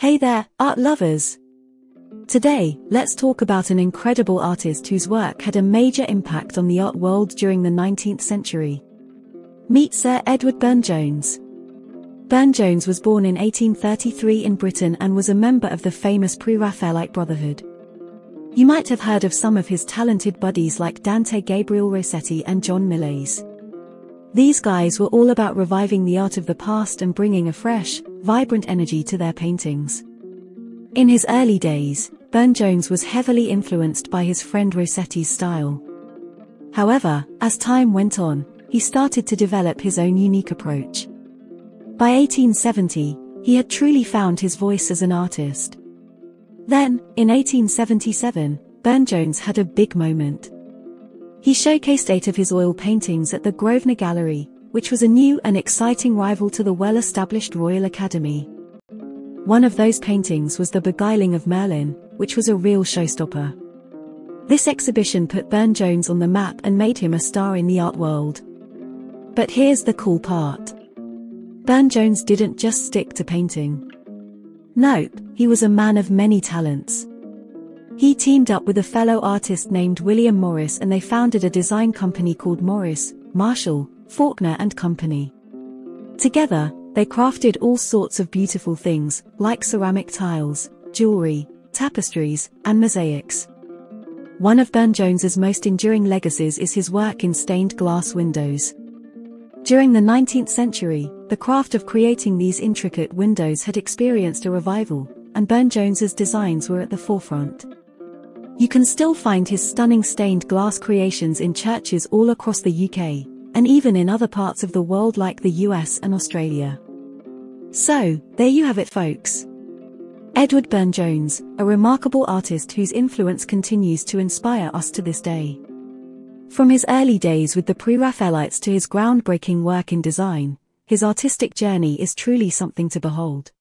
Hey there, art lovers! Today, let's talk about an incredible artist whose work had a major impact on the art world during the 19th century. Meet Sir Edward Burne-Jones. Burne-Jones was born in 1833 in Britain and was a member of the famous Pre-Raphaelite Brotherhood. You might have heard of some of his talented buddies like Dante Gabriel Rossetti and John Millais. These guys were all about reviving the art of the past and bringing a fresh, vibrant energy to their paintings. In his early days, Burne-Jones was heavily influenced by his friend Rossetti's style. However, as time went on, he started to develop his own unique approach. By 1870, he had truly found his voice as an artist. Then, in 1877, Burne-Jones had a big moment. He showcased 8 of his oil paintings at the Grosvenor Gallery, which was a new and exciting rival to the well-established Royal Academy. One of those paintings was The Beguiling of Merlin, which was a real showstopper. This exhibition put Burne-Jones on the map and made him a star in the art world. But here's the cool part. Burne-Jones didn't just stick to painting. Nope, he was a man of many talents. He teamed up with a fellow artist named William Morris and they founded a design company called Morris, Marshall, Faulkner and Company. Together, they crafted all sorts of beautiful things, like ceramic tiles, jewelry, tapestries, and mosaics. One of Burne-Jones's most enduring legacies is his work in stained glass windows. During the 19th century, the craft of creating these intricate windows had experienced a revival, and Burne-Jones's designs were at the forefront. You can still find his stunning stained glass creations in churches all across the UK, and even in other parts of the world like the US and Australia. So, there you have it, folks. Edward Burne-Jones, a remarkable artist whose influence continues to inspire us to this day. From his early days with the Pre-Raphaelites to his groundbreaking work in design, his artistic journey is truly something to behold.